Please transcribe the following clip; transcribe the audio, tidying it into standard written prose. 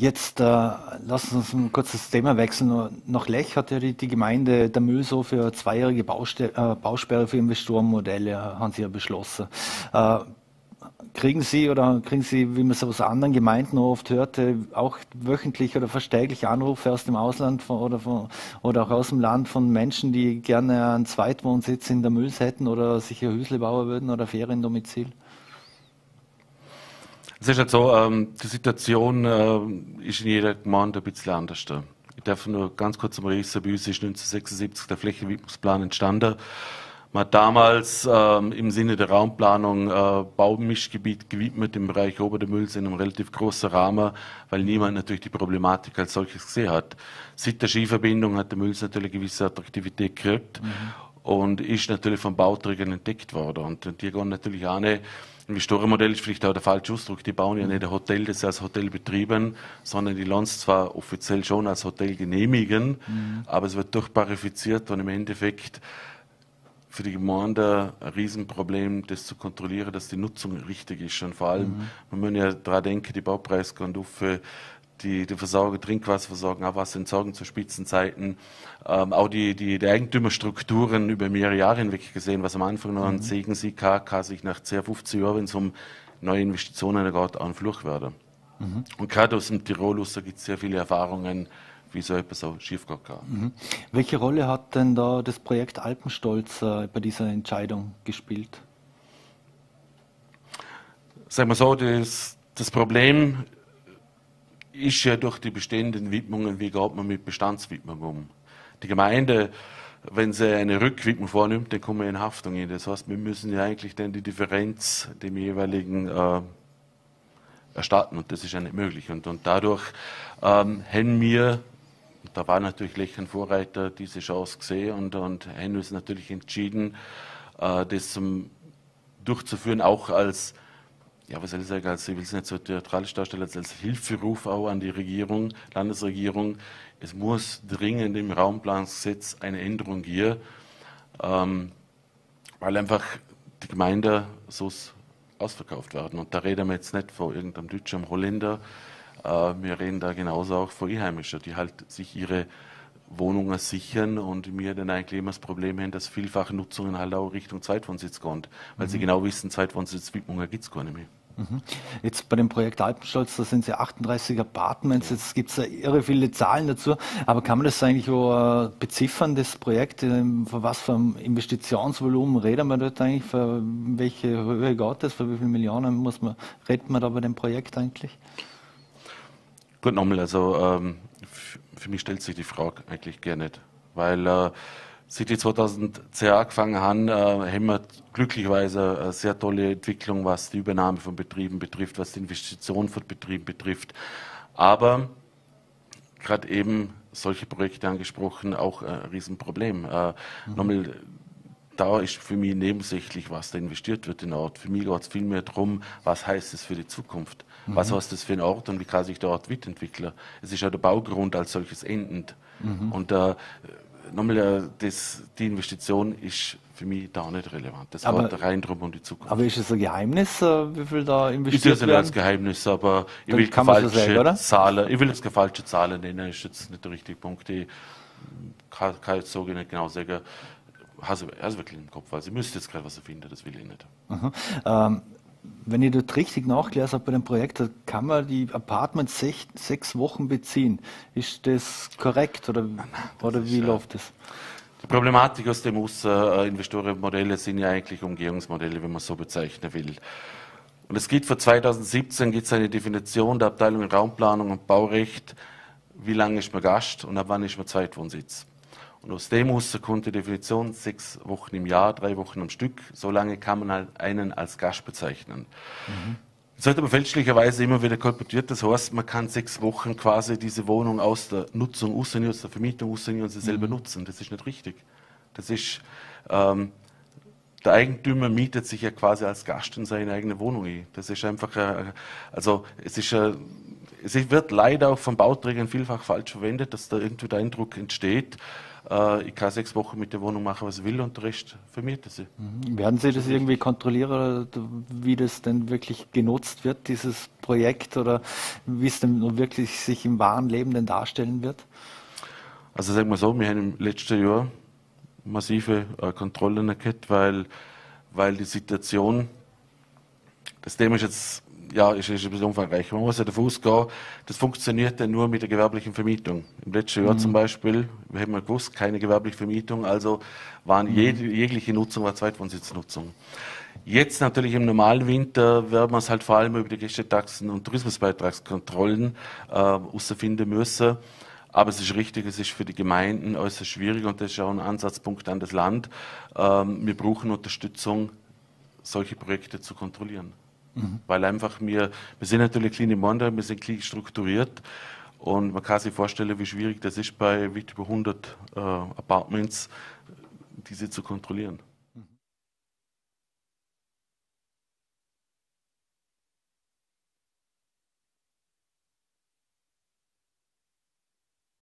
Jetzt lassen uns ein kurzes Thema wechseln. Nach Lech hat ja die Gemeinde Damüls für eine zweijährige Bausperre für Investorenmodelle haben sie ja beschlossen. Kriegen Sie, wie man es aus anderen Gemeinden oft hört, auch wöchentlich oder fast täglich Anrufe aus dem Ausland oder auch aus dem Land von Menschen, die gerne einen Zweitwohnsitz in Damüls hätten oder sich ein Häusle bauen würden oder Feriendomizil? Es ist halt so, die Situation ist in jeder Gemeinde ein bisschen anders. Ich darf nur ganz kurz umreißen, bei uns ist 1976 der Flächenentwicklungsplan entstanden. Man hat damals im Sinne der Raumplanung Baumischgebiet gewidmet im Bereich Oberdamüls in einem relativ großen Rahmen, weil niemand natürlich die Problematik als solches gesehen hat. Seit der Skiverbindung hat Damüls natürlich eine gewisse Attraktivität gekriegt und ist natürlich von Bauträgern entdeckt worden. Und die gehen natürlich auch nicht. Investorenmodell ist vielleicht auch der falsche Ausdruck. Die bauen ja nicht ein Hotel, das sie als Hotel betreiben, sondern die lassen es zwar offiziell schon als Hotel genehmigen, aber es wird durchparifiziert und im Endeffekt für die Gemeinde ein Riesenproblem, das zu kontrollieren, dass die Nutzung richtig ist. Und vor allem, man muss ja daran denken, die Baupreise gehen auf, die Versorgung, Trinkwasserversorgung, auch Wasserentsorgung zu Spitzenzeiten, auch die Eigentümerstrukturen über mehrere Jahre hinweg gesehen, was am Anfang noch ein Segen sie kann sich nach 10, 15 Jahren, wenn es um neue Investitionen geht, auch ein Fluch werden. Und gerade aus dem Tirol gibt es sehr viele Erfahrungen, wie so etwas auch schiefgegangen kann. Welche Rolle hat denn da das Projekt Alpenstolz bei dieser Entscheidung gespielt? Sagen wir so, das Problem ist ja durch die bestehenden Widmungen, wie geht man mit Bestandswidmung um? Die Gemeinde, wenn sie eine Rückwidmung vornimmt, dann kommen wir in Haftung hin. Das heißt, wir müssen ja eigentlich dann die Differenz dem jeweiligen erstatten und das ist ja nicht möglich. Und dadurch haben wir, da war natürlich Lech ein Vorreiter, diese Chance gesehen und haben uns natürlich entschieden, das durchzuführen, auch als, ja, was soll ich sagen, ich will es nicht so theatralisch darstellen, als Hilferuf auch an die Regierung, Landesregierung. Es muss dringend im Raumplanungsgesetz eine Änderung geben, weil einfach die Gemeinde so ausverkauft werden. Und da reden wir jetzt nicht von irgendeinem Deutschen, Holländer, wir reden da genauso auch von Einheimischen, die halt sich ihre Wohnungen sichern und wir dann eigentlich immer das Problem haben, dass vielfach Nutzungen halt auch Richtung Zweitwohnsitz gehen, weil sie genau wissen, Zweitwohnsitzwidmungen gibt es gar nicht mehr. Jetzt bei dem Projekt Alpenstolz, da sind es ja 38 Apartments, jetzt gibt es ja irre viele Zahlen dazu, aber kann man das eigentlich auch beziffern, das Projekt, für was für ein Investitionsvolumen reden wir dort eigentlich, für welche Höhe geht das, für wie viele Millionen redet man da bei dem Projekt eigentlich? Gut, nochmal, also für mich stellt sich die Frage eigentlich gar nicht, weil seit ich 2010 angefangen haben, haben wir glücklicherweise eine sehr tolle Entwicklung, was die Übernahme von Betrieben betrifft, was die Investition von Betrieben betrifft. Aber gerade eben solche Projekte angesprochen, auch ein Riesenproblem. Nochmal, da ist für mich nebensächlich, was da investiert wird in den Ort. Für mich geht es vielmehr darum, was heißt es für die Zukunft? Was heißt das für einen Ort und wie kann sich der Ort weiterentwickeln? Es ist ja der Baugrund als solches endend. Und nochmal, die Investition ist für mich da nicht relevant. Das geht rein drum um die Zukunft. Aber ist es ein Geheimnis, wie viel da investiert wird? Ist ja nicht als Geheimnis, aber ich will jetzt falsche Zahlen nennen, ist jetzt nicht der richtige Punkt. Ich kann jetzt so nicht genau sagen, hast du wirklich im Kopf, also ich müsste jetzt gerade was erfinden, das will ich nicht. Wenn ich dort richtig nachgelesen habe bei dem Projekt, kann man die Apartments 6 Wochen beziehen. Ist das korrekt oder wie läuft das? Die Problematik aus dem Investorenmodelle sind ja eigentlich Umgehungsmodelle, wenn man es so bezeichnen will. Und es gibt für 2017 gibt's eine Definition der Abteilung Raumplanung und Baurecht, wie lange ist man Gast und ab wann ist man Zweitwohnsitz. Und aus dem kommt die Definition 6 Wochen im Jahr, 3 Wochen am Stück. So lange kann man halt einen als Gast bezeichnen. Jetzt wird aber fälschlicherweise immer wieder kolportiert, das heißt, man kann 6 Wochen quasi diese Wohnung aus der Nutzung rausnehmen, aus der Vermietung rausnehmen und sie selber nutzen. Das ist nicht richtig. Das ist, der Eigentümer mietet sich ja quasi als Gast in seine eigene Wohnung ein. Das ist einfach, also es ist es wird leider auch von Bauträgern vielfach falsch verwendet, dass da irgendwie der Eindruck entsteht, Ich kann 6 Wochen mit der Wohnung machen, was ich will, und den Rest vermiete sie. Werden Sie das irgendwie kontrollieren, wie das denn wirklich genutzt wird, dieses Projekt, oder wie es denn wirklich sich im wahren Leben denn darstellen wird? Also sagen wir so, wir haben im letzten Jahr massive Kontrollen erkannt, weil die Situation, das Thema ist jetzt, ja, ist ein bisschen umfangreich. Man muss ja davon ausgehen, das funktioniert ja nur mit der gewerblichen Vermietung. Im letzten Jahr zum Beispiel, wir haben ja gewusst, keine gewerbliche Vermietung, also waren jegliche Nutzung war Zweitwohnsitznutzung. Jetzt natürlich im normalen Winter werden wir es halt vor allem über die Gästetaxen und Tourismusbeitragskontrollen herausfinden müssen. Aber es ist richtig, es ist für die Gemeinden äußerst schwierig, und das ist auch ein Ansatzpunkt an das Land. Wir brauchen Unterstützung, solche Projekte zu kontrollieren. Weil einfach wir sind natürlich kleine Monster, wir sind klein strukturiert, und man kann sich vorstellen, wie schwierig das ist, bei weit über 100 Apartments diese zu kontrollieren.